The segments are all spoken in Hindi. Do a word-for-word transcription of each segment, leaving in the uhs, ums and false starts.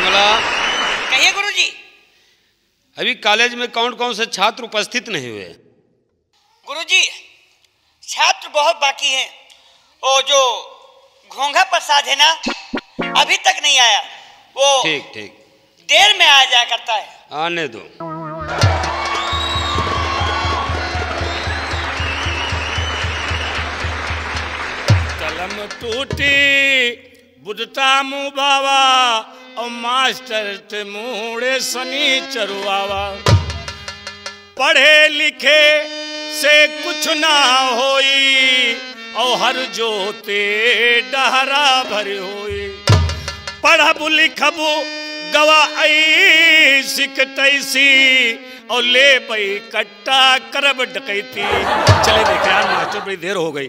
निर्मला। कहिए गुरुजी। अभी कॉलेज में कौन कौन से छात्र उपस्थित नहीं हुए? गुरुजी छात्र बहुत बाकी हैं। वो जो घोंघा प्रसाद है ना अभी तक नहीं आया। वो ठीक ठीक देर में आ जाया करता है। आने दो। कलम टूटी बुद्धता मुँह बाबा और मास्टर ते मुड़े सनी चरुआवा। पढ़े लिखे से कुछ ना होई और हर जोते डहरा भरी होई। पढ़बू लिखबू गवा आई सिख तैसी और ले पई कट्टा करब डकैती। चले देख यार मास्टर बड़ी देर हो गई।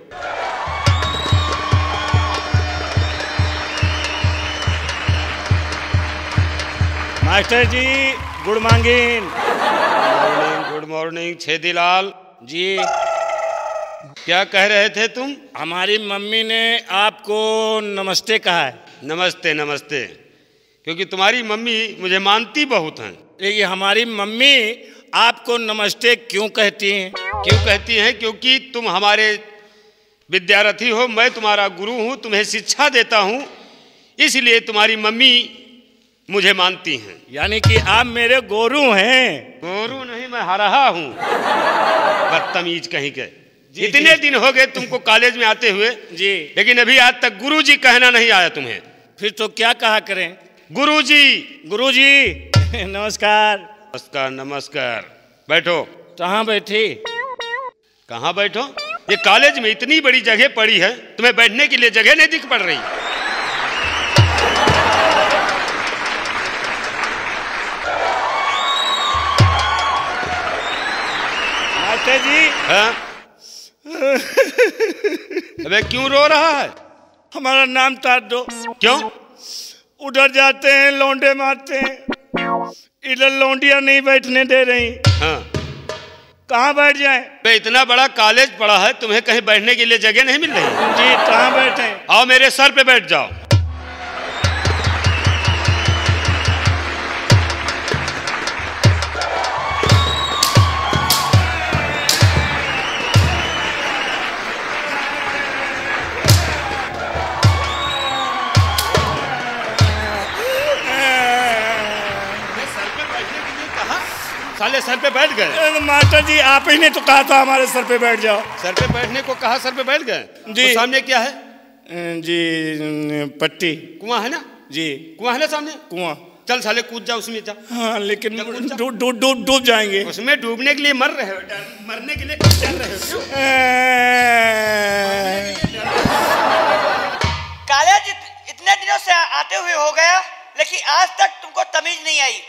मास्टर जी good morning. Good morning Chhedilal ji. क्या कह रहे थे तुम? हमारी मम्मी ने आपको नमस्ते कहा है। नमस्ते नमस्ते क्योंकि तुम्हारी मम्मी मुझे मानती बहुत हैं। लेकिन हमारी मम्मी आपको नमस्ते क्यों कहती हैं? क्यों कहती हैं? क्योंकि तुम हमारे विद्यार्थी हो, मैं तुम्हारा गुरु हूँ, तुम्हें शिक्षा देता हूँ, इसलिए तुम्हारी मम्मी मुझे मानती हैं। यानी कि आप मेरे गुरु हैं। गुरु नहीं मैं हराहा हूँ बदतमीज कहीं के। जी, इतने जी। दिन हो गए तुमको कॉलेज में आते हुए जी, लेकिन अभी आज तक गुरु जी कहना नहीं आया तुम्हें। फिर तो क्या कहा करें? गुरुजी गुरुजी नमस्कार। नमस्कार नमस्कार। बैठो। कहाँ बैठी? कहाँ बैठो? ये कॉलेज में इतनी बड़ी जगह पड़ी है, तुम्हें बैठने के लिए जगह नहीं दिख पड़ रही। मास्टर जी। हाँ अबे क्यों रो रहा है? हमारा नाम तार दो। क्यों? उधर जाते हैं लौंडे मारते हैं, इधर लौंडिया नहीं बैठने दे रही। हाँ कहाँ बैठ जाएं? बे इतना बड़ा कॉलेज पड़ा है, तुम्हें कहीं बैठने के लिए जगह नहीं मिल रही। जी कहाँ बैठे? आओ मेरे सर पे बैठ जाओ। साले सर पे बैठ गए। मास्टर जी आप ही ने तो कहा था हमारे सर पे बैठ जाओ। सर पे बैठने को कहा, सर पे बैठ गए जी। तो सामने क्या है? जी पट्टी कुआं है ना जी। कुआं है ना सामने? कुआं। चल साले कूद जा उसमें जा। हाँ लेकिन डूब डूब डूब डूब जाएंगे। उसमें डूबने के लिए मर रहे हो, मरने के लिए डर रहे हो। कॉलेज इतने दिनों से आते हुए हो गया लेकिन आज तक तुमको तमीज नहीं आई,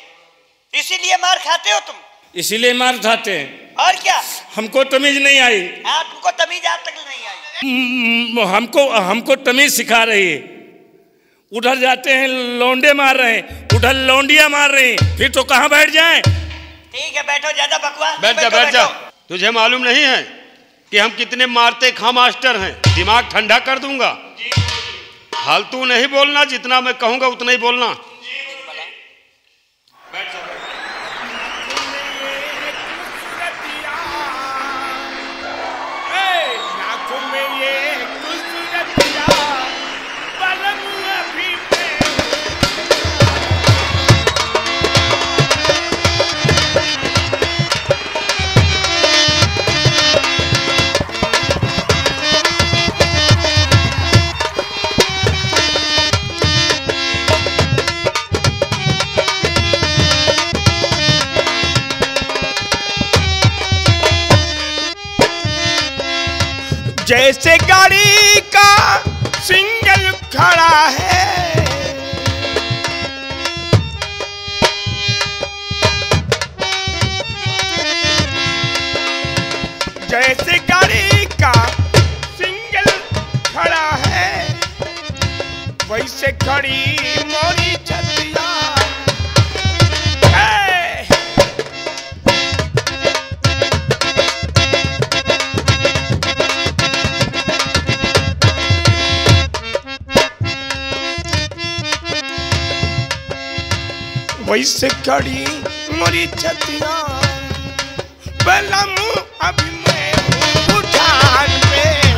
इसीलिए मार खाते हो तुम। इसीलिए मार खाते हैं। और क्या? हमको तमीज नहीं आई। आपको तमीज आज तक नहीं आई। हमको हमको तमीज सिखा रही है। उधर जाते हैं लौंडे मार रहे हैं, उधर लौंडिया मार रही हैं, फिर तो कहाँ बैठ जाएं? ठीक है बैठो, ज्यादा बकवास। बैठ जा बैठ जा। तुझे मालूम नहीं है कि हम कितने मारते खा मास्टर हैं। दिमाग ठंडा कर दूंगा। फालतू नहीं बोलना, जितना मैं कहूँगा उतना ही बोलना। जैसे गाड़ी का सिंगल खड़ा है, जैसे गाड़ी का सिंगल खड़ा है वैसे खड़ी मोरी छतिया। वैसे कड़ी मोरी छतिया बलम अभी मैं भूटान में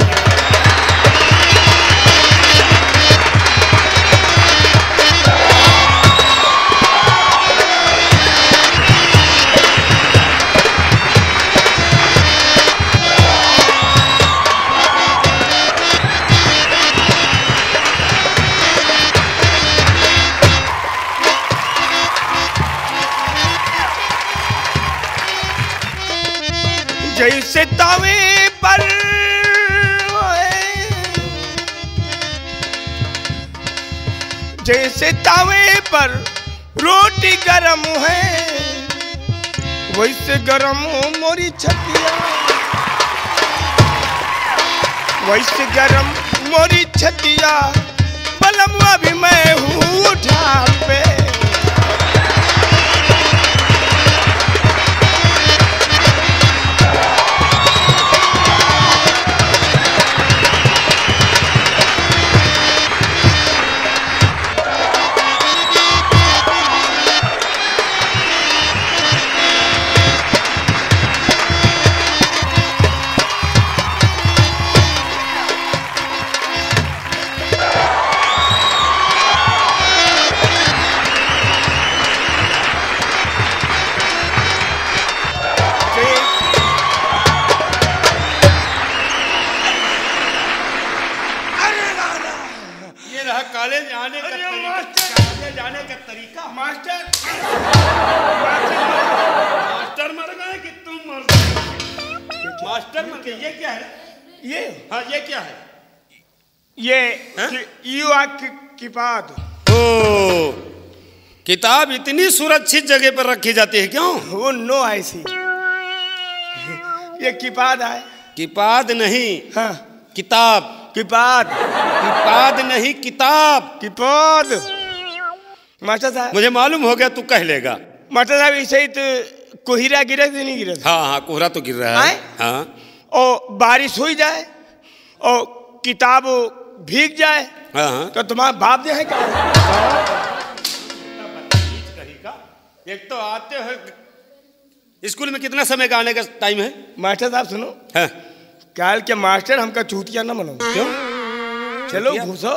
जैसे तावे पर जैसे तावे पर रोटी गरम है वैसे गरम मोरी छतिया वैसे गरम मोरी छतिया पलमुआ भी मैं हूँ ढाल पे बाद। ओ, किताब इतनी सुरक्षित जगह पर रखी जाती है क्यों? वो नो ऐसी ये किपाद है। किपाद नहीं हाँ। किताब किपाद किपाद नहीं किताब किपाद। मास्टर साहब मुझे मालूम हो गया तू कह लेगा। मास्टर साहब ऐसे तो कोहरा गिरा कि नहीं गिरा? हाँ हाँ कोहरा तो गिर रहा है हाँ। और बारिश हो जाए और किताब भीग जाए हाँ। तो तुम्हारा बाप जो है क्या? एक तो आते हो स्कूल में कितना समय का आने का टाइम है? मास्टर साहब सुनो हाँ। काल के मास्टर हमका चूतिया ना मनो क्यों? चलो घुसो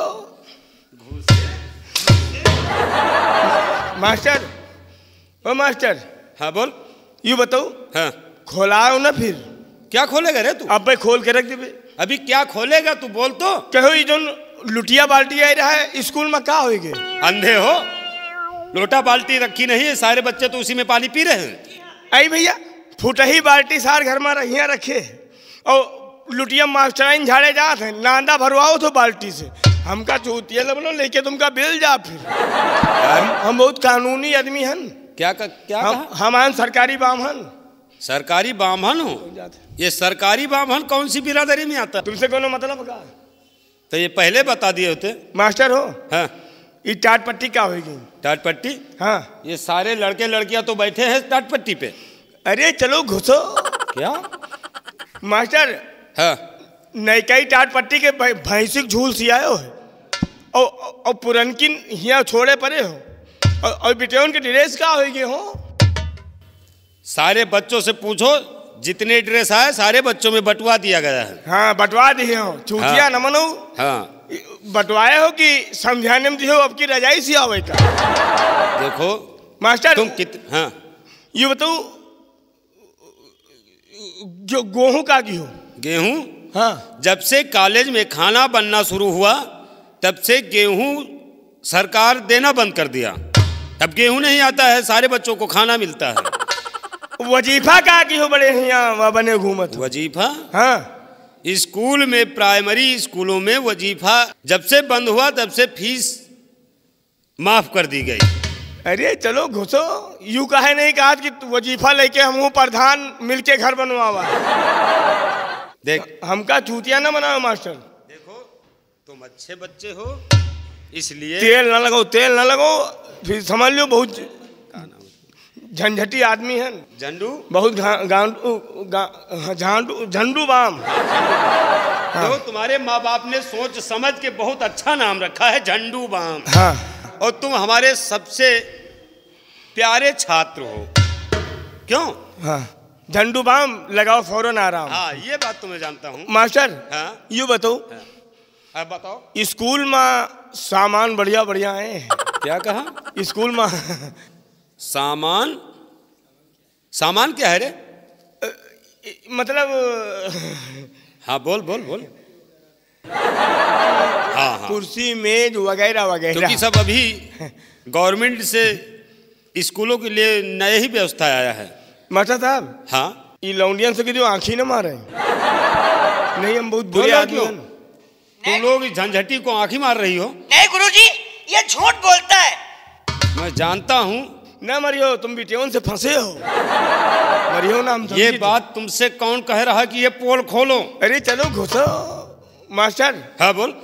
मास्टर। ओ मास्टर हाँ बोल। यू बताओ हाँ खोलाओ ना फिर। क्या खोलेगा रे तू? अब भाई खोल के रख दे। अभी क्या खोलेगा तू बोल तो? कहो ये जो लुटिया बाल्टी आई रहा है स्कूल में क्या होएगी? अंधे हो लोटा बाल्टी रखी नहीं है सारे बच्चे तो उसी में पानी पी रहे हैं। आई भैया फुटही बाल्टी सार घर में रहिया रखे और लुटिया मास्टराइन झाड़े जात है नांदा भरवाओ तो बाल्टी से हमका चूतिया लो लेके तुमका बेल जा फिर हम, हम बहुत कानूनी आदमी हन। क्या का, क्या हम, हमान सरकारी बामहन। सरकारी बामहन हो? ये सरकारी बामहन कौन सी बिरादरी में आता? तुमसे कोनो मतलब का? तो ये पहले बता दिए होते मास्टर हो हाँ। ये टाट पट्टी क्या होगी? टाट पट्टी हाँ ये सारे लड़के लड़कियां तो बैठे हैं टाट पट्टी पे। अरे चलो घुसो क्या मास्टर हाँ। नई टाट पट्टी के भैंसिक झूल सी आयो है और, और पुरनकिन यहाँ छोड़े पड़े हो और, और बिटेन के ड्रेस क्या होगी हो? सारे बच्चों से पूछो जितने ड्रेस आए सारे बच्चों में बंटवा दिया गया है हाँ बंटवा दिए हो चूतिया हाँ, न मनो हाँ बंटवाए हो कि समझाने में दिए हो आपकी रजाई सी आवे का। देखो मास्टर तुम कित हाँ ये बताओ जो गेहूँ का गेहूँ गेहूँ हाँ जब से कॉलेज में खाना बनना शुरू हुआ तब से गेहूँ सरकार देना बंद कर दिया। अब गेहूँ नहीं आता है सारे बच्चों को खाना मिलता है। वजीफा का गेहूँ बड़े यहाँ बने घूमत वजीफा हाँ स्कूल में प्राइमरी स्कूलों में वजीफा जब से बंद हुआ तब से फीस माफ कर दी गई। अरे चलो घुसो यूँ कहे नहीं कहा कि वजीफा लेके हम प्रधान मिलके घर बनवावा। देख हमका चूतिया ना बनाओ मास्टर। देखो तुम अच्छे बच्चे हो इसलिए तेल ना लगाओ तेल ना लगाओ फिर समझ लो बहुत झंझटी आदमी है झंडू बहुत झंडू झंडू बाम हाँ। तो तुम्हारे माँ बाप ने सोच समझ के बहुत अच्छा नाम रखा है झंडू बाम हाँ। और तुम हमारे सबसे प्यारे छात्र हो। क्यों? हाँ, झंडू बाम लगाओ फौरन आ रहा हूँ। हाँ, ये बात तो मैं जानता हूँ मास्टर। हाँ, यू बताओ। हाँ, अब बताओ। स्कूल में सामान बढ़िया बढ़िया है। क्या कहा? स्कूल में सामान सामान क्या है रे? मतलब हाँ, बोल बोल बोल। हाँ, हाँ। कुर्सी, मेज वगैरह वगैरह, क्योंकि सब अभी गवर्नमेंट से स्कूलों के लिए नए ही व्यवस्था आया है मास्टर साहब। हाँ, ये लौंडियन से जो आँखें ना मारे नहीं, हम बहुत बुरे आदमी। तुम लोग झंझटी को आँखें मार रही हो। नहीं गुरुजी, ये झूठ बोलता है, मैं जानता हूँ। ना मरियो, तुम बिटियों से फंसे हो। मरियो ना, हम ये बात तुमसे कौन कह रहा कि ये पोल खोलो। अरे चलो घुसो मास्टर। हाँ बोल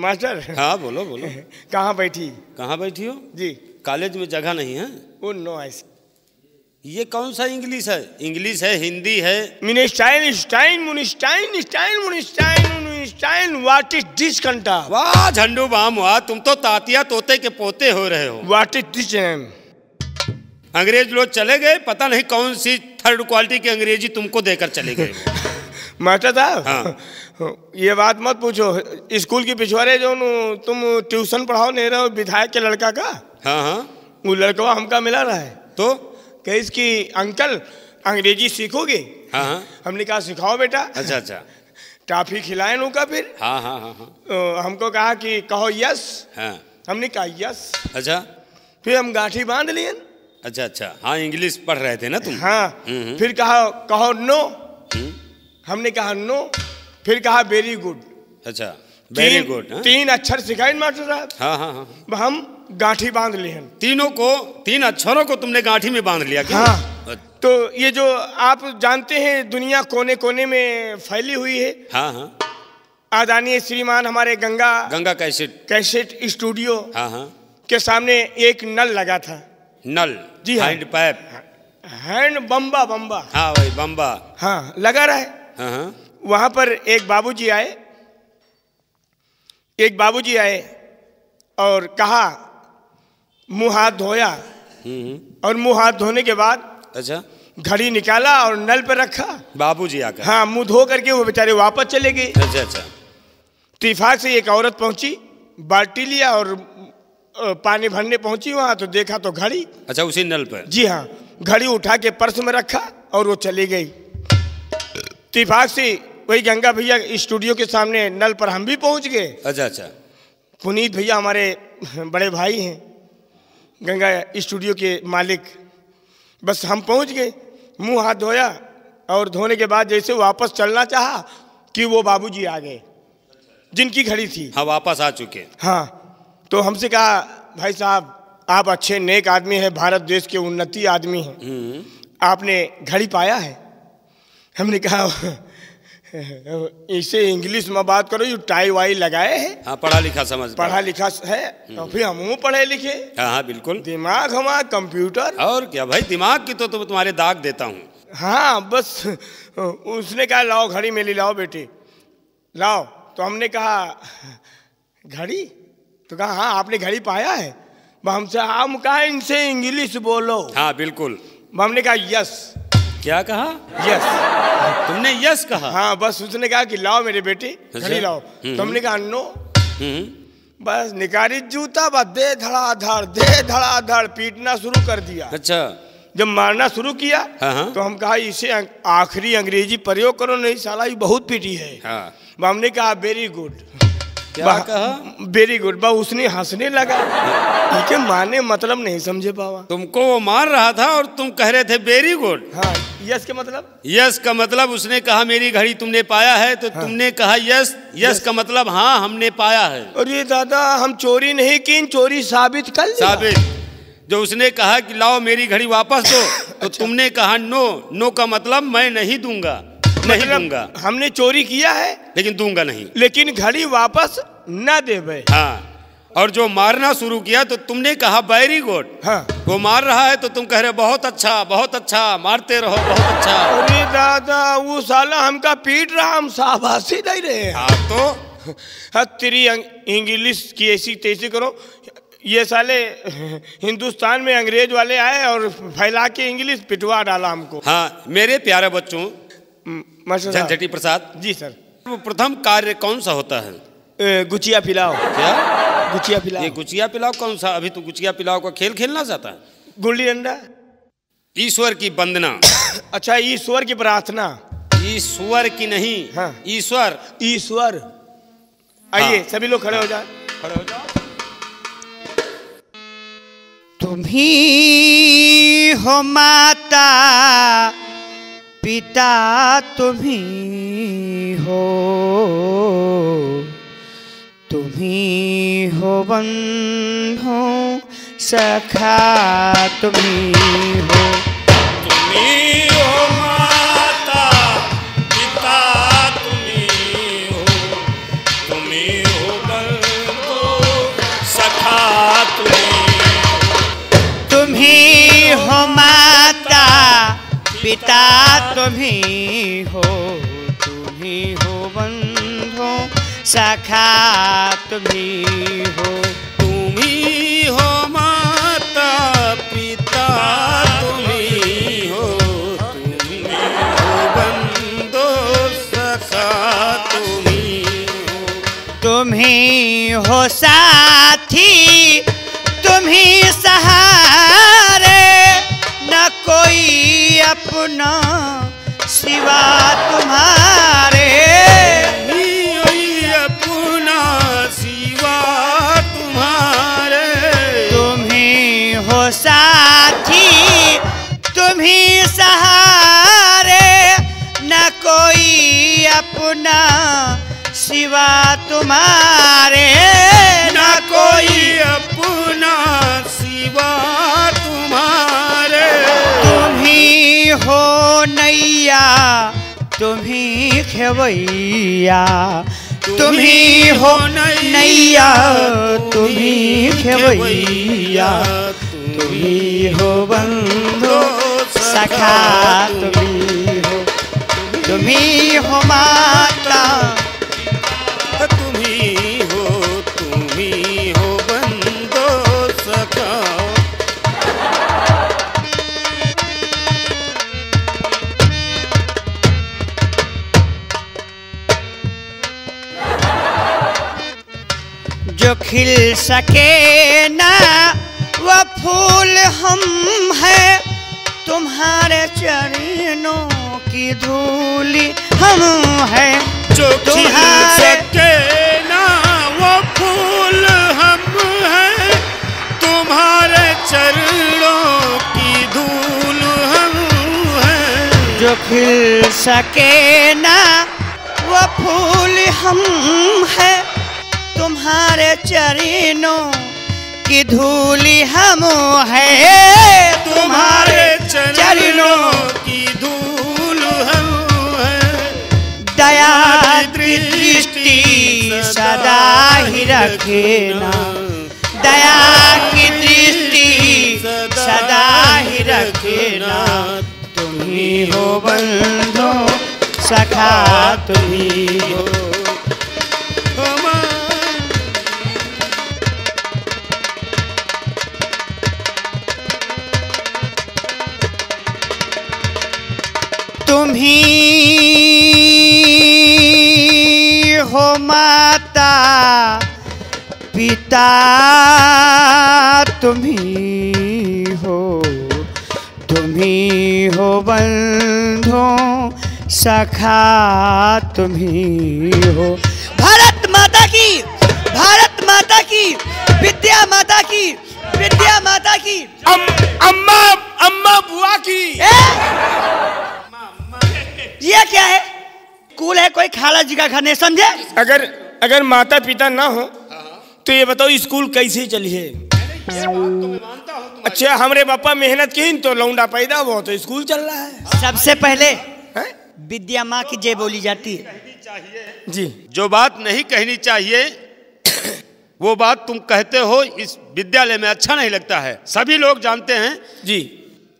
मास्टर। हाँ बोलो बोलो। कहाँ बैठी कहाँ बैठी हो जी? कॉलेज में जगह नहीं है। ओ नो, ऐसे ये कौन सा इंग्लिश है? इंग्लिश है, हिंदी है। मिनिस्टाइन स्टाइन मुनिस्टाइन स्टाइन मुनिस्टाइन मुनिस्टाइन व्हाट इज दिस कंटा। वाह झंडू बाम, वाह, तुम तो तातिया तोते के पोते हो रहे हो। व्हाट इज दिस एम? अंग्रेज लोग चले गए, पता नहीं कौन सी थर्ड क्वालिटी की अंग्रेजी तुमको देकर चले गए। मास्टर साहब। हाँ। ये बात मत पूछो, स्कूल की पिछवाड़े जो तुम ट्यूशन पढ़ाओ नहीं रहे हो विधायक के लड़का का। हाँ हाँ, वो लड़का हमका मिला रहा है तो कह इसकी अंकल अंग्रेजी सीखोगे? हाँ हाँ, हमने कहा सिखाओ बेटा। अच्छा अच्छा। टॉफी खिलाए उनका फिर। हाँ हाँ हाँ हाँ। तो हमको कहा कि कहो यस। हाँ, हमने कहा यस। अच्छा, फिर हम गाठी बांध लिए। अच्छा अच्छा। हाँ, इंग्लिश पढ़ रहे थे ना तुम। हाँ, फिर कहा कहो नो, हमने कहा नो, फिर कहा वेरी गुड। अच्छा, वेरी गुड। तीन अक्षर सिखाए मास्टर साहब। हाँ हाँ हाँ, हम गांठी बांध लिए तीनों को। तीन अक्षरों को तुमने गांठी में बांध लिया? हाँ। तो ये जो आप जानते हैं दुनिया कोने कोने में फैली हुई है। हाँ हाँ। आदरणीय श्रीमान हमारे Ganga Ganga cassette cassette studio हाँ हाँ के सामने एक नल लगा था। नल जी, हैंड पाइप, हैंड बम्बा बम्बा। हाँ भाई, बम्बा। हाँ, लगा रहा है। हाँ। वहाँ पर एक बाबूजी आए एक बाबूजी आए और कहा मुँह हाथ धोया, और मुँह हाथ धोने के बाद अच्छा घड़ी निकाला और नल पर रखा बाबूजी आकर। हाँ, मुँह धो करके वो बेचारे वापस चले गए। अच्छा अच्छा। इत्तेफाक से एक औरत पहुँची, बाल्टी लिया और पानी भरने पहुँची वहाँ, तो देखा तो घड़ी। अच्छा, उसी नल पर। जी हाँ, घड़ी उठा के पर्स में रखा और वो चली गई। इत्तेफाक से वही गंगा भैया स्टूडियो के सामने नल पर हम भी पहुंच गए। अच्छा अच्छा। पुनीत भैया हमारे बड़े भाई हैं, गंगा स्टूडियो के मालिक। बस हम पहुंच गए, मुंह हाथ धोया और धोने के बाद जैसे वापस चलना चाहा कि वो बाबूजी आ गए जिनकी घड़ी थी। हाँ, वापस आ चुके। हाँ, तो हमसे कहा भाई साहब आप अच्छे नेक आदमी हैं, भारत देश के उन्नति आदमी हैं, आपने घड़ी पाया है? हमने कहा इसे इंग्लिश में बात करो, यू टाई वाई लगाए है। हाँ, पढ़ा लिखा समझ पढ़ा लिखा है, और फिर हम पढ़े लिखे। हाँ बिल्कुल, दिमाग हमारा कंप्यूटर। और क्या भाई, दिमाग की तो, तो तुम्हारे दाग देता हूँ। हाँ, बस उसने कहा लाओ घड़ी मेरी लाओ बेटे लाओ, तो हमने कहा घड़ी? तो कहा हाँ, आपने घड़ी पाया है? हमसे हम कहा इनसे इंग्लिश बोलो। हाँ बिल्कुल। हमने कहा यस। क्या कहा? यस। तुमने यस कहा? हाँ, बस उसने कहा कि लाओ मेरे बेटे घड़ी लाओ, तुमने कहा नो, बस निकारी जूता बस दे धड़ाधड़ दे धड़ाधड़ पीटना शुरू कर दिया। अच्छा, जब मारना शुरू किया तो हम कहा इसे आखिरी अंग्रेजी प्रयोग करो, नहीं साला ये बहुत पीटी है। हाँ, हमने कहा वेरी गुड। क्या कहा? Very good. बा उसने हंसने लगा, इनके माने मतलब नहीं समझे बाबा। तुमको वो मार रहा था और तुम कह रहे थे वेरी गुड। हाँ, यस के मतलब? यस का मतलब उसने कहा मेरी घड़ी तुमने पाया है, तो हाँ, तुमने कहा यस। यस का मतलब हाँ हमने पाया है। अरे दादा, हम चोरी नहीं की, चोरी साबित कर लिया। साबित। जो उसने कहा कि लाओ मेरी घड़ी वापस दो, तो अच्छा, तुमने कहा नो। नो का मतलब मैं नहीं दूंगा, नहीं दूंगा। हमने चोरी किया है लेकिन दूंगा नहीं, लेकिन घड़ी वापस ना दे भाई। हाँ, और जो मारना शुरू किया तो तुमने कहा वेरी गुड। हाँ, वो मार रहा है तो तुम कह रहे बहुत अच्छा बहुत अच्छा, मारते रहो बहुत अच्छा। अरे दादा, वो साला हमका पीट रहा, हम शाबाशी नहीं रहे। हाँ, तो तेरी इंग्लिश की ऐसी तैसी करो, ये साले हिंदुस्तान में अंग्रेज वाले आए और फैला के इंग्लिश पिटवा डाला हमको। हाँ मेरे प्यारे बच्चों, झंझटी प्रसाद जी सर, वो प्रथम कार्य कौन सा होता है? ए, गुचिया पिलाओ। क्या गुचिया पिलाओ? ये गुचिया पिलाओ कौन सा? अभी तो गुचिया पिलाओ का खेल खेलना चाहता है। गुल्ली डंडा। ईश्वर की वंदना। अच्छा ईश्वर की प्रार्थना। ईश्वर की नहीं, ईश्वर ईश्वर। आइए सभी लोग खड़े हो जाए, खड़े हो जाओ। तुम ही हो माता पिता, तुम ही हो, तुम ही हो बंधु सखा, तुम ही हो, तुम ही हो माता पिता, तुम ही हो, तुम ही हो बंधु सखा, तुम तुम ही हो माता पिता, तुम ही हो, तुम ही हो बंधु सखा, तुम ही हो, तुम ही हो माता पिता, तुम ही हो, तुम ही हो बंधु सखा, तुम ही हो, तुम ही हो साथी, तुम ही सहारे, न कोई अपना सिवा तुम्हारे, अपना सिवा तुम्हारे, तुम ही हो साथी, तुम ही सहारे, न कोई अपना सिवा तुम्हारे, न कोई अपना सिवा तुम्हारे, तुम ही हो नैया, तुम ही खेवैया, तुम ही हो नैया, तुम ही खेवैया, तुम ही हो बंधु सखा, तुम ही हो, तुम ही हो माता, जो खिल सके ना वो फूल हम हैं, तुम्हारे चरणों की धूली हम हैं, जो खिल सके ना वो फूल हम हैं, तुम्हारे चरणों की धूल हम हैं, जो खिल सके ना वो फूल हम हैं, तुम्हारे चरणों की धूली हम हैं, तुम्हारे चरणों की धूल हम हैं, दया दृष्टि सदा ही रखना, दया की दृष्टि सदा ही रखना, तुम ही हो बंधु सखा, तुम ही हो, तुम ही हो माता पिता, तुम ही हो, तुम ही हो बंधु सखा, तुम ही हो, भारत माता की, भारत माता की, विद्या माता की, विद्या माता की, अम, अम्मा अम्मा बुआ की। ए? ये क्या है? कूल है कोई खाला जी का खाने, समझे? अगर अगर माता पिता ना हो तो ये बताओ स्कूल कैसे चलिए? अच्छा हमारे पापा मेहनत की तो लौंडा पैदा हुआ तो स्कूल चल रहा है। सबसे पहले विद्या माँ की जय बोली जाती है जी। जो बात नहीं कहनी चाहिए वो बात तुम कहते हो, इस विद्यालय में अच्छा नहीं लगता है। सभी लोग जानते हैं जी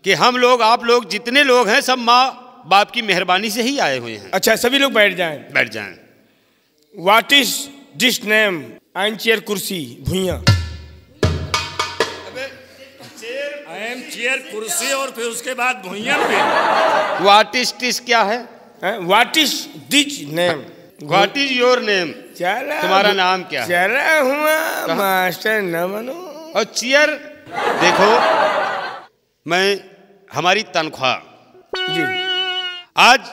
कि हम लोग, आप लोग जितने लोग हैं सब माँ बाप की मेहरबानी से ही आए हुए हैं। अच्छा सभी लोग बैठ जाएं, बैठ जाएं। What is this name? आइन चेयर कुर्सी भुइयां। एम चेयर कुर्सी और फिर उसके बाद भुइया पे। व्हाट इज दिस क्या है? What is this name? What is your name? चला, तुम्हारा नाम क्या है? चला हुआ मास्टर न बनो। और चेयर देखो, मैं हमारी तनख्वाह जी आज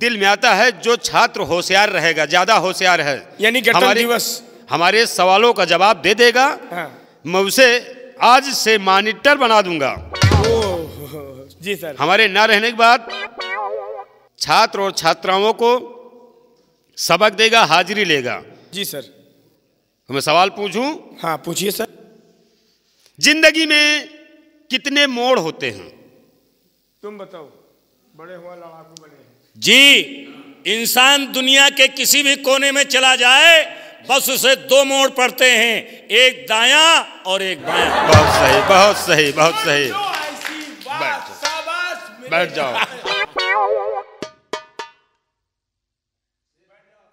दिल में आता है। जो छात्र होशियार रहेगा, ज्यादा होशियार है, यानी गणतंत्र दिवस हमारे सवालों का जवाब दे देगा, हाँ। मैं उसे आज से मॉनिटर बना दूंगा। जी सर। हमारे ना रहने के बाद छात्र और छात्राओं को सबक देगा, हाजिरी लेगा। जी सर। मैं सवाल पूछूं? हाँ पूछिए सर। जिंदगी में कितने मोड़ होते हैं? तुम बताओ। बड़े हुआ लड़ाकू बने। जी, इंसान दुनिया के किसी भी कोने में चला जाए बस उसे दो मोड़ पड़ते हैं, एक दायां और एक बायां। बहुत सही, बहुत सही, बहुत सही। बैठ बैठ जाओ।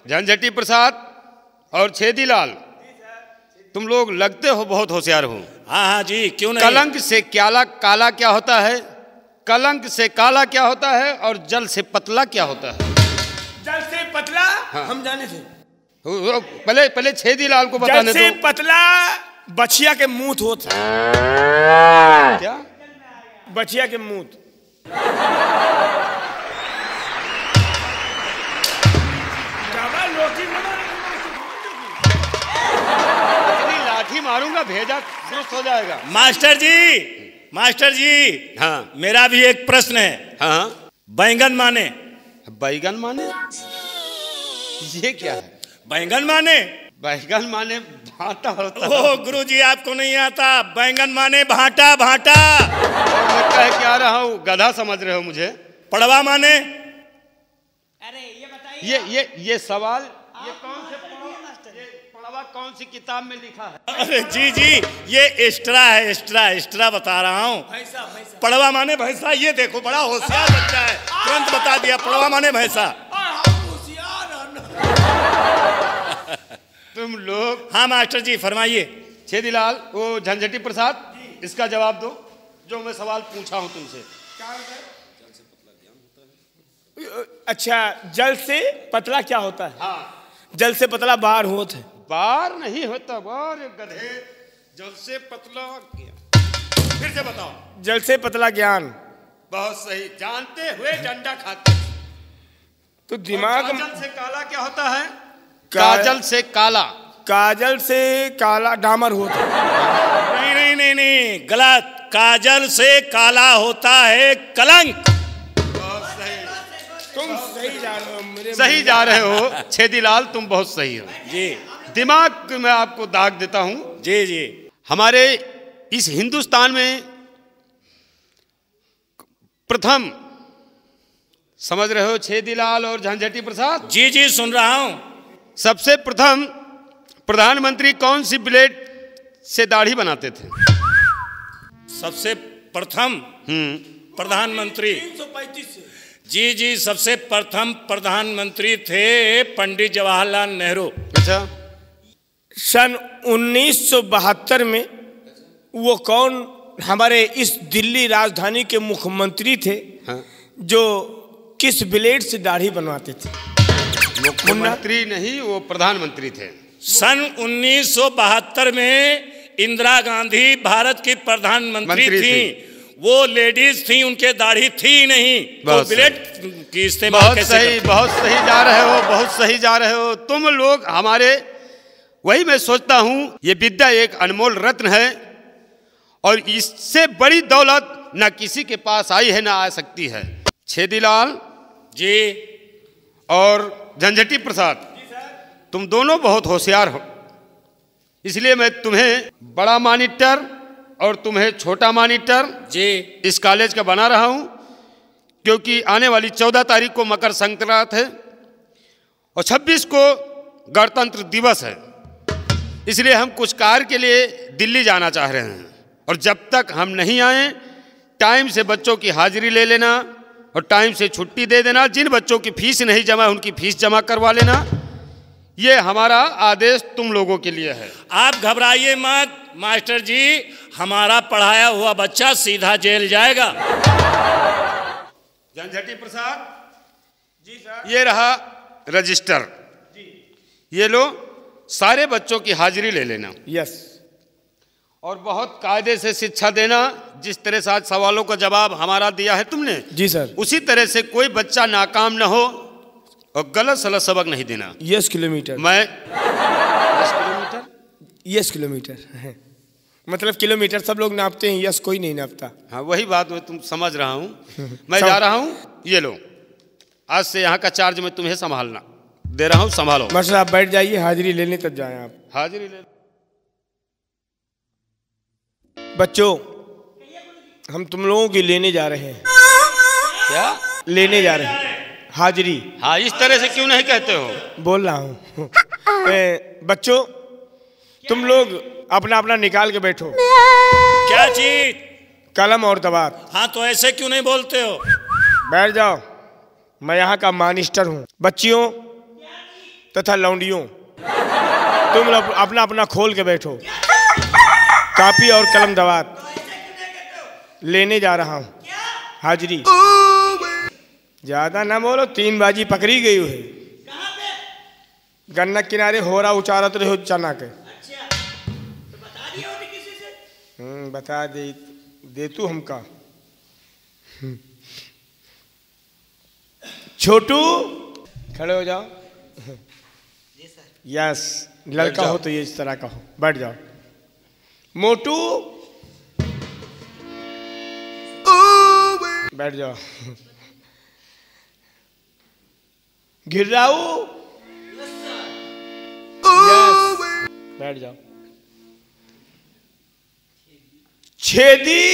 झंझटी प्रसाद और छेदीलाल, तुम लोग लगते हो बहुत होशियार हो। हाँ हाँ जी, क्यों नहीं। कलंक से काला काला क्या होता है? कलंक से काला क्या होता है? और जल से पतला क्या होता है? जल से पतला, हाँ। हम जाने थे। पहले पहले छेदीलाल को बताने दो। जैसे पतला बछिया के मूत होता। क्या? बछिया के मूत। इतनी लाठी मारूंगा भेजा दुरुस्त हो जाएगा। मास्टर जी, मास्टर जी, हाँ मेरा भी एक प्रश्न है। हाँ, बैंगन माने। बैंगन माने ये क्या है? बैंगन माने, बैंगन माने भाटा होता। ओ गुरुजी आपको नहीं आता। बैंगन माने भाटा। भाटा मैं कह क्या रहा हूँ, गधा समझ रहे हो मुझे। पड़वा माने। अरे ये बताइए, ये ये ये सवाल ये कौन से पड़वा, ये पड़वा कौन सी किताब में लिखा है? अरे जी जी, ये एक्स्ट्रा है, एक्स्ट्रा एक्स्ट्रा बता रहा हूँ। पड़वा माने भैंसा। ये देखो बड़ा होशियार बच्चा है, तुरंत बता दिया। पड़वा माने भैंसा। तुम लोग। हाँ मास्टर जी फरमाइए। छेदीलाल, वो झंझटी प्रसाद, इसका जवाब दो जो मैं सवाल पूछा हूँ तुमसे। क्या होता है? जल से पतला क्या होता है? अच्छा, जल से पतला क्या होता है? हाँ, जल से पतला बार होता है। बार नहीं होता, बार गधे। जल से पतला ज्ञान। फिर से बताओ। जल से पतला ज्ञान। बहुत सही, जानते हुए डंडा खाते। तो दिमाग। जल से काला क्या होता है? काजल से काला। काजल से काला डामर होता है। नहीं नहीं नहीं नहीं, गलत। काजल से काला होता है कलंक। बहुत सही, तुम सही जा रहे हो, सही जा रहे हो छेदीलाल, तुम बहुत सही हो जी। दिमाग में आपको दाग देता हूँ। जी जी, हमारे इस हिंदुस्तान में प्रथम, समझ रहे हो छेदीलाल और झंझटी प्रसाद? जी जी सुन रहा हूँ। सबसे प्रथम प्रधानमंत्री कौन सी ब्लेड से दाढ़ी बनाते थे? सबसे प्रथम प्रधानमंत्री। जी जी, सबसे प्रथम प्रधानमंत्री थे पंडित जवाहरलाल नेहरू। अच्छा। सन उन्नीस सौ बहत्तर में वो कौन हमारे इस दिल्ली राजधानी के मुख्यमंत्री थे, हाँ? जो किस ब्लेड से दाढ़ी बनवाते थे? मुख्यमंत्री नहीं, वो प्रधानमंत्री थे। सन उन्नीस सौ बहत्तर में इंदिरा गांधी भारत की प्रधानमंत्री थी, थी। वो लेडीज थी, उनके दाढ़ी थी नहीं। तो ब्लेड की इस्तेमाल बहुत सही, बहुत सही जा रहे हो, बहुत सही जा रहे हो तुम लोग। हमारे वही मैं सोचता हूँ, ये विद्या एक अनमोल रत्न है और इससे बड़ी दौलत ना किसी के पास आई है ना आ सकती है। छेदीलाल जी और झंझटी प्रसाद, तुम दोनों बहुत होशियार हो, इसलिए मैं तुम्हें बड़ा मॉनिटर और तुम्हें छोटा मॉनिटर जी इस कॉलेज का बना रहा हूं, क्योंकि आने वाली चौदह तारीख को मकर संक्रांत है और छब्बीस को गणतंत्र दिवस है। इसलिए हम कुछ कार्य के लिए दिल्ली जाना चाह रहे हैं और जब तक हम नहीं आए टाइम से बच्चों की हाजिरी ले लेना और टाइम से छुट्टी दे देना। जिन बच्चों की फीस नहीं जमा है उनकी फीस जमा करवा लेना। ये हमारा आदेश तुम लोगों के लिए है। आप घबराइए मत, मास्टर जी हमारा पढ़ाया हुआ बच्चा सीधा जेल जाएगा। झंझटी प्रसाद जी सर, ये रहा रजिस्टर जी, ये लो, सारे बच्चों की हाजिरी ले लेना। यस, और बहुत कायदे से शिक्षा देना। जिस तरह से आज सवालों का जवाब हमारा दिया है तुमने जी सर, उसी तरह से कोई बच्चा नाकाम ना हो, और गलत सलत सबक नहीं देना। यस किलोमीटर मैं यस किलोमीटर यस किलोमीटर मतलब किलोमीटर सब लोग नापते हैं, यस कोई नहीं नापता। हाँ वही बात मैं तुम समझ रहा हूँ। मैं जा रहा हूँ, ये लो, आज से यहाँ का चार्ज मैं तुम्हें संभालना दे रहा हूँ, संभालो। मास्टर आप बैठ जाइए, हाजिरी लेने तक जाए आप, हाजिरी ले। बच्चों हम तुम लोगों की लेने जा रहे हैं। क्या लेने जा रहे हैं? हाजिरी। हाँ इस तरह से क्यों नहीं कहते हो? बोल रहा हूँ। बच्चों तुम लोग अपना अपना निकाल के बैठो। क्या चीज? कलम और दवात। हाँ तो ऐसे क्यों नहीं बोलते हो? बैठ जाओ, मैं यहाँ का मानिस्टर हूँ। बच्चियों तथा लौंडियों तुम लोग अपना अपना खोल के बैठो। कापी और कलम दवात लेने जा रहा हूँ, हाजिरी। ज्यादा ना बोलो, तीन बाजी पकड़ी गई है। गन्ना किनारे हो रहा उचारत रहे हो चना के। अच्छा, तो बता दिया होगी किसी से? हम्म बता दे दे तू हमका। छोटू खड़े हो जाओ। यस, लड़का हो तो ये इस तरह का हो, बैठ जाओ। मोटू बैठ जाओ। गिर्राऊ बैठ जाओ। Chhedi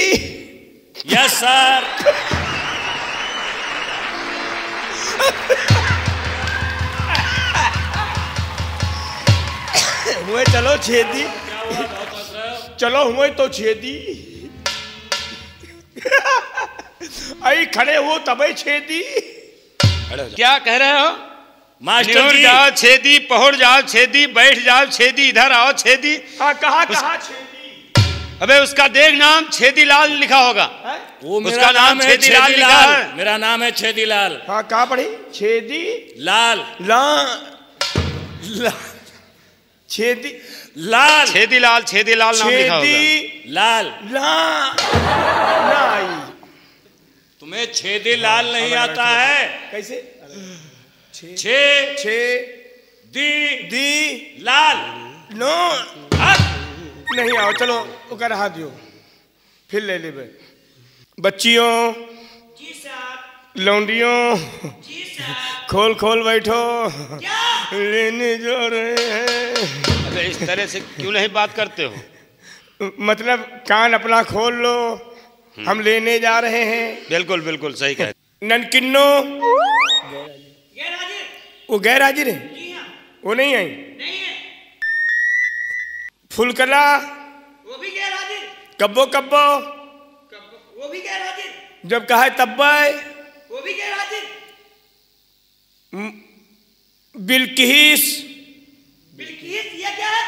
yes sir. हुए चलो छेदी, चलो हुए तो छेदी। अरे खड़े हो तबे छेदी। क्या कह रहे हो मास्टर जी? जाओ छेदी, पहुंच जाओ छेदी, बैठ जाओ छेदी, इधर आओ छेदी। हाँ कहाँ कहाँ छेदी? अबे उसका देख नाम छेदीलाल लिखा होगा। वो उसका नाम छेदीलाल लिखा है। मेरा नाम है छेदीलाल। हाँ कहाँ पढ़ी? छेदी लाल ला छेदी लाल छेदीलाल छेदीलाल नाम लिखा होगा। लाल ला तुम्हें छेदी लाल नहीं आता है? कैसे? छे छे दी दी लाल नो नहीं आओ। चलो उधर हाथ दियो, फिर ले ले। बच्चियों जी साहब, लौंडियों जी साहब, खोल खोल बैठो, लेने जो रहे हैं। अरे इस तरह से क्यों नहीं बात करते हो? मतलब कान अपना खोल लो, हम लेने जा रहे हैं। बिल्कुल बिल्कुल सही कह। ननकिन्नो वो गैर हाजिर है, वो नहीं आई। फुलकला वो भी गैर हाजिर। कब्बो कब्बो वो भी गैर हाजिर। जब कहा है तब्बे वो भी गैर हाजिर। बिलकिस बिलकिस ये क्या है?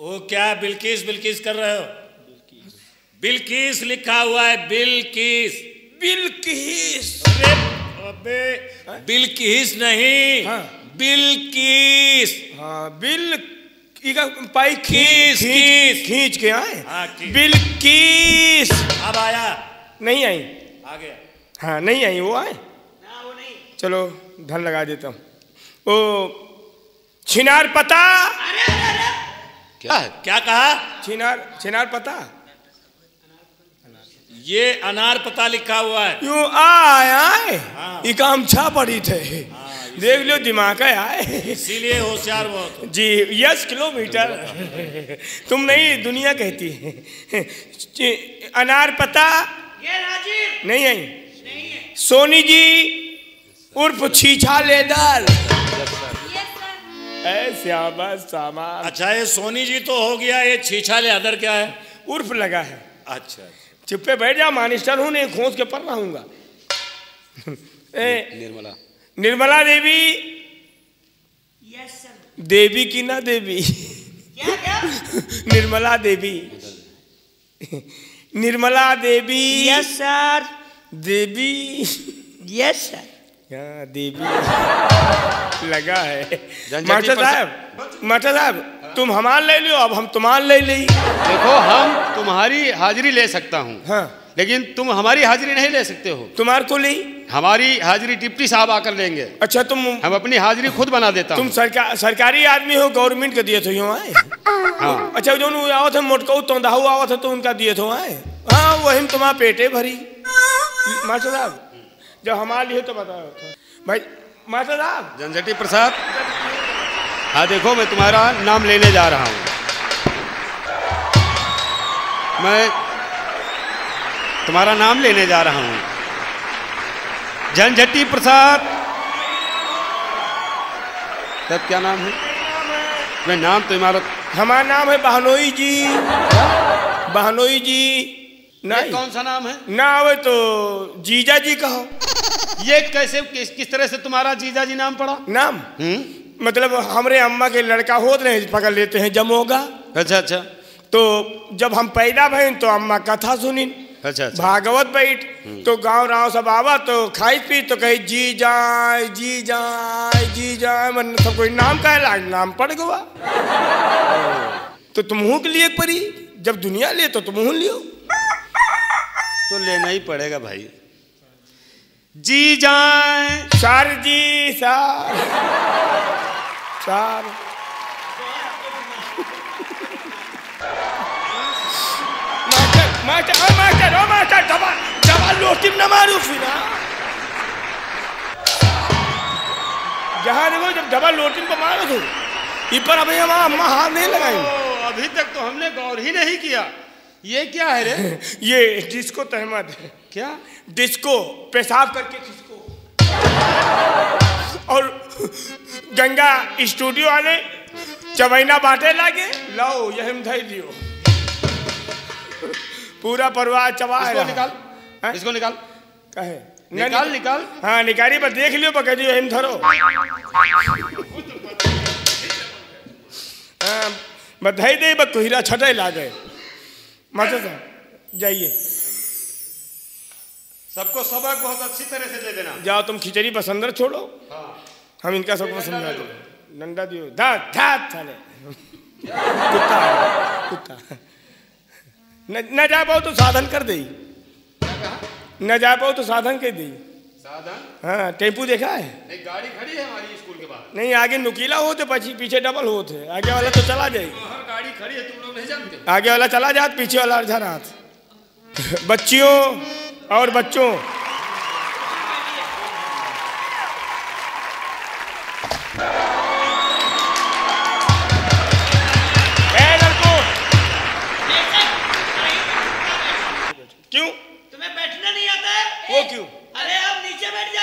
वो क्या बिलकिस बिलकिस कर रहे हो? बिलकिस लिखा हुआ है, बिलकिस बिलकिस। अरे अबे बिलकिस नहीं। हाँ। बिलकिस। हाँ बिल पाई खींच खींच खींच के आए। हाँ, बिलकिस अब आया? नहीं आई। आ गया। हाँ नहीं आई वो आए ना, वो नहीं। चलो धन लगा देता हूँ। ओ छिनार पता। अरे अरे अरे क्या क्या कहा? छिनार छिनार पता। ये अनार पता लिखा हुआ है। यूँ आए आए काम छा पड़ी थे। आ, देख लियो दिमाग आए, इसीलिए होशियार बहुत जी। Yes kilometre. तुम नहीं दुनिया कहती है। अनार पता ये राजीव नहीं आई। सोनी जी उर्फ छीछा लेदार। अच्छा ये सोनी जी तो हो गया, ये छीछा लेदार क्या है? उर्फ लगा है। अच्छा चिप्पे बैठ जा, मानिस्टर हूँ, नहीं खोज के पर रहूंगा। निर्मला निर्मला देवी। Yes sir. देवी की ना देवी क्या क्या? Nirmala Devi. Nirmala Devi. Yes sir. Devi. Yes sir. क्या देवी लगा है। मास्टर साहब, मास्टर साहब तुम हमार ले लियो, अब हम तुम्हार ले ली। देखो हम तुम्हारी हाजिरी ले सकता हूँ, हाँ, लेकिन तुम हमारी हाजिरी नहीं ले सकते हो। तुम्हार को ली, हमारी हाजिरी डिप्टी साहब आकर लेंगे। अच्छा तुम, हम अपनी हाजिरी खुद बना देता हूं। तुम सरका, सरकारी आदमी हो, गवर्नमेंट के दिए थे आए। हाँ। अच्छा जो आवा था मोटको तोंदा हुआ आवा था तो उनका दिए थे आए। हाँ वही हम तुम्हारा पेटे भरी। मास्टर साहब जब हमारे लिए तो बताओ भाई। मास्टर साहब झंझटी प्रसाद, हाँ देखो मैं तुम्हारा नाम लेने जा रहा हूँ, मैं तुम्हारा नाम लेने जा रहा हूँ। झंझटी प्रसाद तब क्या नाम है? मैं नाम तो इमारत, हमारा नाम है बहनोई जी। बहनोई जी नहीं, कौन सा नाम है ना? वो तो जीजा जी कहो। ये कैसे किस किस तरह से तुम्हारा जीजा जी नाम पड़ा? नाम हुँ? मतलब हमारे अम्मा के लड़का होते नहीं पकड़ लेते हैं जमोगा। अच्छा अच्छा। तो जब हम पैदा भैन तो अम्मा कथा सुनी, अच्छा, अच्छा। भागवत बैठ तो गांव राव सब आवा तो खाई पी तो कही जी जाए जी जाए जी जाए, मन सब कोई नाम का लाग नाम पड़ गवा। तो तुमहू के लिए परी, जब दुनिया ले तो तुमहू लियो, तो लेना ही पड़ेगा भाई। जी जाए सार जी सार सार। मास्टर ओ मास्टर ओ मास्टर दबा दबा लोटी न मारू फिना। जहाँ देखो जब दबा लोटी पर मारो तो इस पर अभी हम अम्मा हाथ नहीं लगाई। अभी तक तो हमने गौर ही नहीं किया। ये क्या है रे? ये डिस्को तहमद है। क्या डिस्को? पेशाब करके डिस्को। और गंगा स्टूडियो वाले चवैना बांटे लागे, लाओ ये हम धर दियो पूरा परिवार चबा। इसको निकाल, हा? इसको निकाल कहे निकाल निकाल। हाँ निकाली पर देख लियो पकड़ दियो हम धरो। हाँ बधाई दे बस कोहिरा छटे ला गए। मास्टर साहब जाइए, सबको सबक बहुत अच्छी तरह से दे देना। जाओ तुम खिचड़ी बसंदर छोड़ो, हाँ। हम इनका सबको समझा दो, डंडा दियो धा धा थाने कुत्ता कुत्ता न, न जा पाओ तो साधन कर दे। न जा पाओ तो साधन कर दे। साधन? हाँ टेम्पू देखा है? नहीं गाड़ी खड़ी है हमारी स्कूल के बाहर। नहीं आगे नुकीला होते पीछे डबल होते, आगे वाला तो चला जाए। गाड़ी खड़ी है तुम लोग नहीं जानते। आगे वाला चला जात पीछे वाला अर्धा रात। बच्चियों और बच्चों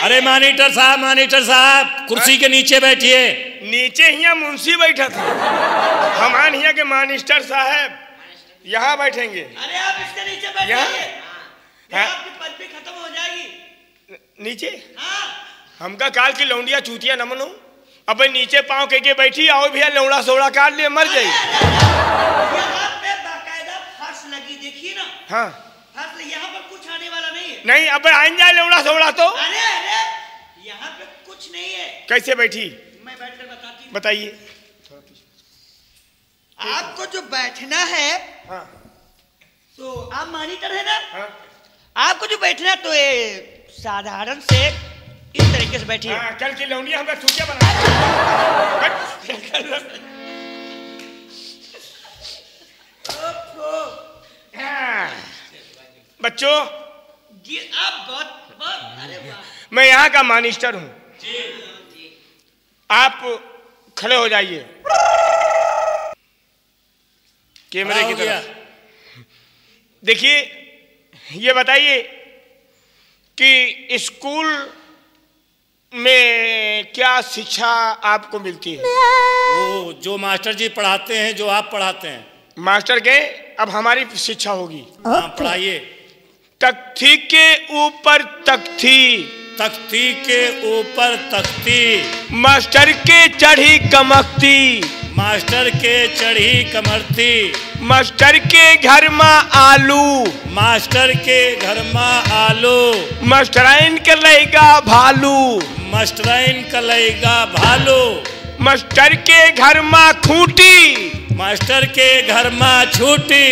अरे मैनेजर साहब, मैनेजर साहब कुर्सी के नीचे बैठिए। नीचे यहाँ मुंशी बैठा था, हमारे यहाँ के मैनेजर साहब यहाँ बैठेंगे। अरे आप इसके नीचे बैठिए, आपकी पदवी खत्म हो जाएगी। नीचे? हाँ। हमका काल की लौंडिया चूतिया न मनो, अब नीचे पाँव के के बैठी आओ भैया लौड़ा सोड़ा काट ले मर जाएगी। यहाँ पे बाकायदा फर्श लगी देखिए ना। हाँ फर्श, यहाँ पर कुछ आने वाला नहीं है। नहीं अब आन जाए लौड़ा सोड़ा तो। यहाँ पे कुछ नहीं है। कैसे बैठी? मैं बैठकर बताती हूँ। बताइए। आपको जो बैठना है, हाँ। तो आप मॉनिटर है ना, हाँ। आपको जो बैठना तो ये साधारण से इस तरीके से बैठिए। हाँ, कल की लौंडिया हमें सूचिया बना। हाँ। बच्चों जी आप बहुत बहुत, अरे मैं यहाँ का मानिस्टर हूँ। आप खड़े हो जाइए कैमरे की तरफ। देखिए ये बताइए कि स्कूल में क्या शिक्षा आपको मिलती है? वो जो मास्टर जी पढ़ाते हैं, जो आप पढ़ाते हैं। मास्टर के अब हमारी शिक्षा होगी। आप पढ़ाइए। तख्ती के ऊपर तख्ती, तख्ती के ऊपर तख्ती, मास्टर के चढ़ी कमकती, मास्टर के चढ़ी कमरती, मास्टर के घर माँ आलू, मास्टर के घर माँ आलू, मास्टराइन कलेगा भालू, मास्टराइन कलेगा भालू, मास्टर के घर माँ खूंटी, मास्टर के घर माँ छूटी,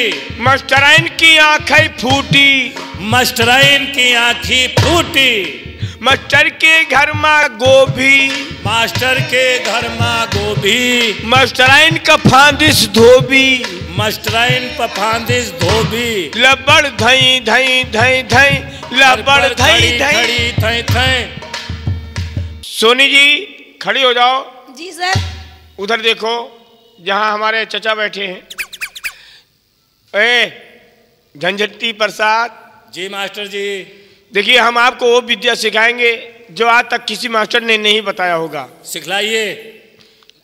मास्टराइन की आँखें फूटी, मास्टराइन की आँखें फूटी, मास्टर के घर माँ गोभी, मास्टर के घर माँ गोभी, मास्टराइन का फांदिश धोबी, मास्टराइन पर फांदिश धोबी, लबड़ धई धई धई धई, लबड़ धई धई धई धई। सोनी जी खड़ी हो जाओ। जी सर। उधर देखो जहाँ हमारे चचा बैठे हैं। ए झंझटी प्रसाद जी। मास्टर जी देखिए, हम आपको वो विद्या सिखाएंगे जो आज तक किसी मास्टर ने नहीं बताया होगा। सिखलाइए।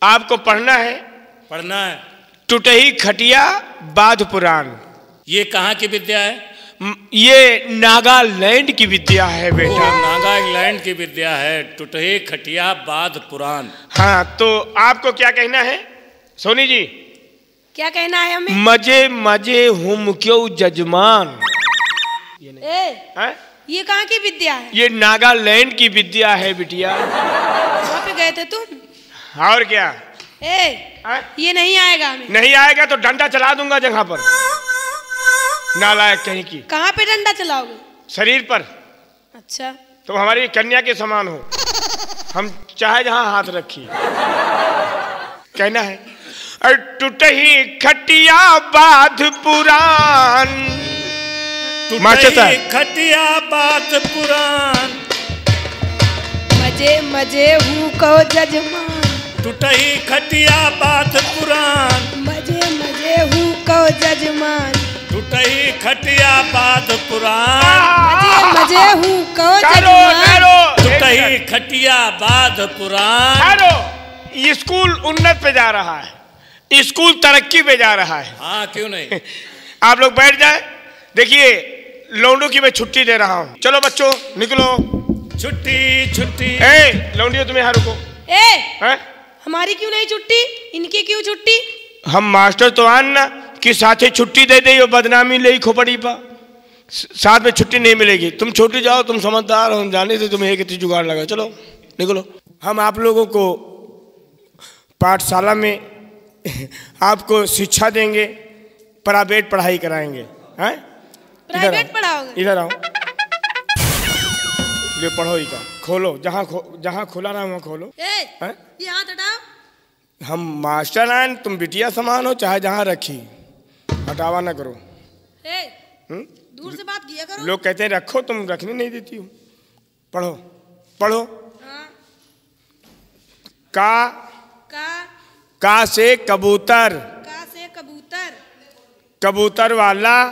आपको पढ़ना है। पढ़ना है। टुटही खटिया बाध पुराण। ये कहाँ की विद्या है? ये नागालैंड की विद्या है बेटा। नागालैंड की विद्या है टुटही खटिया बाध पुराण। हाँ, तो आपको क्या कहना है सोनी जी? क्या कहना है हमें? मजे मजे हुम क्यों जजमान। ये नहीं। ये कहाँ की विद्या है? ये नागालैंड की विद्या है बिटिया। वहाँ पे गए थे तुम? और क्या। ए आ? ये नहीं आएगा हमें। नहीं आएगा तो डंडा चला दूंगा जगह पर। नालायक कहीं की। कहाँ पे डंडा चलाओगे? शरीर पर। अच्छा। तो हमारी कन्या के समान हो, हम चाहे जहाँ हाथ रखिए। कहना है अरे टूटही खटिया बाध पुरान, टूटही खटिया बात पुरान, मजे मजे हूँ को जजमान, टूटही खटिया बात पुरान, मजे मजे हूँ को जजमान, टूटही खटिया बात पुरान, मजे मजे हूँ को जजमान, टूटही खटिया बात पुरान। स्कूल उन्नत पे जा रहा है, स्कूल तरक्की पे जा रहा है। हाँ क्यों नहीं। आप लोग बैठ जाए। देखिए लौंडों की मैं छुट्टी दे रहा हूँ। चलो बच्चों निकलो। छुट्टी छुट्टी। ए लौंडियों तुम यहाँ रुको। ए है? हमारी क्यों नहीं छुट्टी, इनकी क्यों छुट्टी? हम मास्टर तो आन ना कि साथे छुट्टी दे दे, यो बदनामी ले खोपड़ी पा, साथ में छुट्टी नहीं मिलेगी। तुम छोटी जाओ, तुम समझदार हो, हम जाने से तुम्हें कितनी जुगाड़ लगा। चलो निकलो। हम आप लोगों को पाठशाला में आपको शिक्षा देंगे, प्राइवेट पढ़ाई कराएंगे। हैं प्राइवेट पढ़ाओगे? इधर आओ, ये पढ़ो। इका खोलो, जहाँ खो, जहाँ खोला ना वहाँ खोलो। हैं यहाँ हटाओ। हम मास्टर हैं, तुम बिटिया समान हो, चाहे जहाँ रखी, हटावा ना करो। ए, दूर से बात किया करो। लोग कहते हैं रखो, तुम रखने नहीं देती हो। पढ़ो पढ़ो। हाँ। का, का का से कबूतर, का से कबूतर, कबूतर वाला,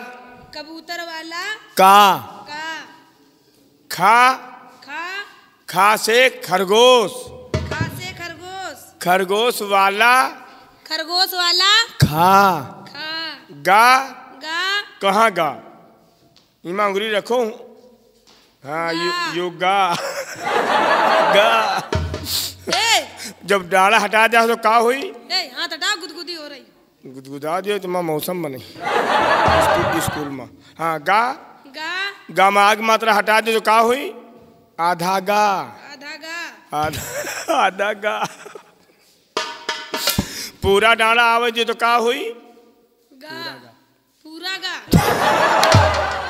कबूतर वाला, का, का, खा, खा, खा से खरगोश, खा से खरगोश, खरगोश वाला, खरगोश वाला, खा, खा, गा, गा, कहाँ गा? इमा उंगली रखो। हाँ यो, यो गा गा। ए, जब डाला हटा दिया तो का हुई? हाँ हटाओ, गुदगुदी हो रही। गुदगुदा दियो तो माँ मौसम बने स्कूल में। हाँ गा गा गा में आग मात्रा हटा दियो तो का हुई? आधा गा, आधा गा, आधा आधा गा। पूरा डाला आवे दियो तो का हुई? गा, पूरा गा, पूरा गा।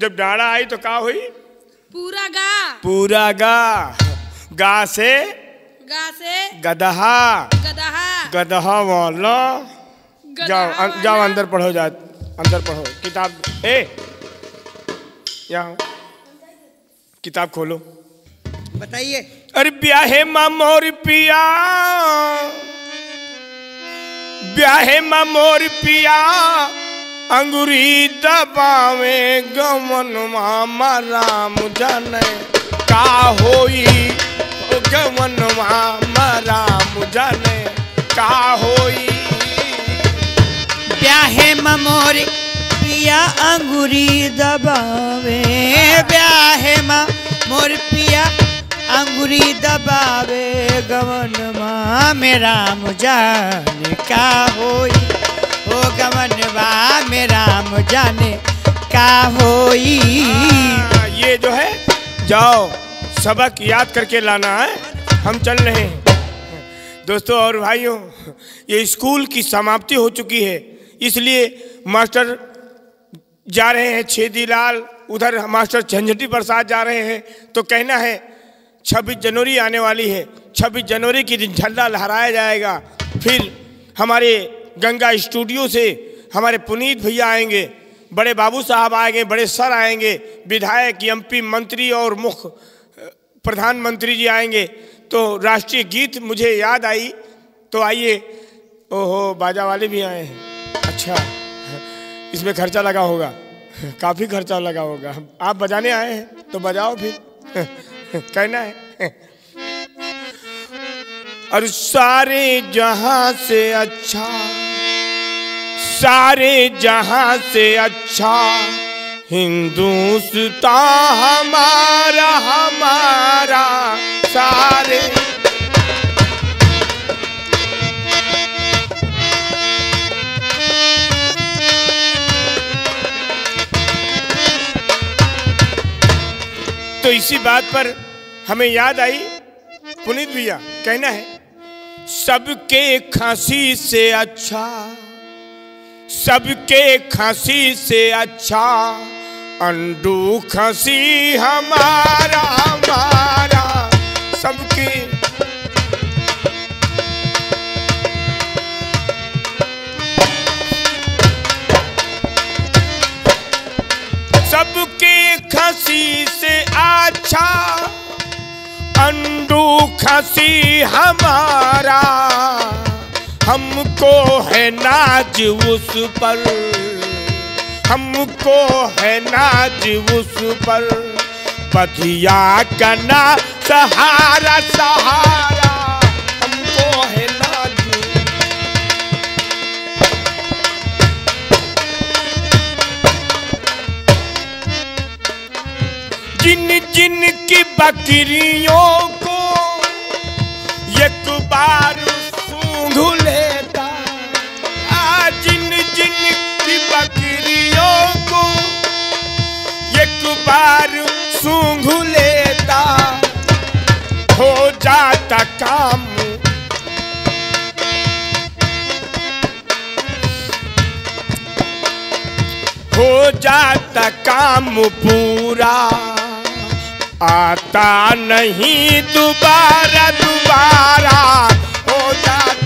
जब डाला आई तो का हुई? पूरा गा, पूरा गा। गा से, गा से गदहा, गदहा, गदहा वाला। जाओ जाओ अंदर पढ़ो, जा अंदर पढ़ो किताब। ए यहाँ किताब खोलो। बताइए। अरे ब्याहे माँ मोर पिया, ब्याहे माँ मोर पिया, अंगूरी दबावे गमन मामा राम जाने का होई, गमन मामा राम जाने का होई। ब्याहे ममोर पिया अंगूरी दबावे, ब्याहे ममोर पिया अंगुरी दबावे गवन माँ मेरा मुझाने का होई ओ गवन बा मेरा मुझाने का होई। ये जो है जाओ सबक याद करके लाना है, हम चल रहे हैं। दोस्तों और भाइयों, ये स्कूल की समाप्ति हो चुकी है, इसलिए मास्टर जा रहे हैं छेदीलाल, उधर मास्टर झंझटी प्रसाद जा रहे हैं। तो कहना है छब्बीस जनवरी आने वाली है, छब्बीस जनवरी के दिन झंडा लहराया जाएगा। फिर हमारे गंगा स्टूडियो से हमारे पुनीत भैया आएंगे, बड़े बाबू साहब आएंगे, बड़े सर आएंगे, विधायक एमपी मंत्री और मुख्य प्रधानमंत्री जी आएंगे। तो राष्ट्रीय गीत मुझे याद आई, तो आइए। ओहो बाजा वाले भी आए हैं, अच्छा इसमें खर्चा लगा होगा, काफ़ी खर्चा लगा होगा। आप बजाने आए हैं तो बजाओ, फिर कहना है। और सारे जहां से अच्छा, सारे जहां से अच्छा हिंदुस्तान हमारा हमारा सारे। तो इसी बात पर हमें याद आई, पुनीत भैया कहना है सबके खांसी से अच्छा, सबके खांसी से अच्छा अंडू खांसी हमारा हमारा सबके। सबके खांसी से अच्छा अंडू खांसी हमारा, हमको है नाज उस पर, हमको है नाज उस पर पथिया कना सहारा सहारा, हमको है नाज। जिन जिन की बकरियों को एक बार सूंघ लेता, जिन जिन की बकरियों को एक बार सूंघ लेता हो जाता काम, हो जाता काम पूरा, आता नहीं दोबारा दोबारा हो जाता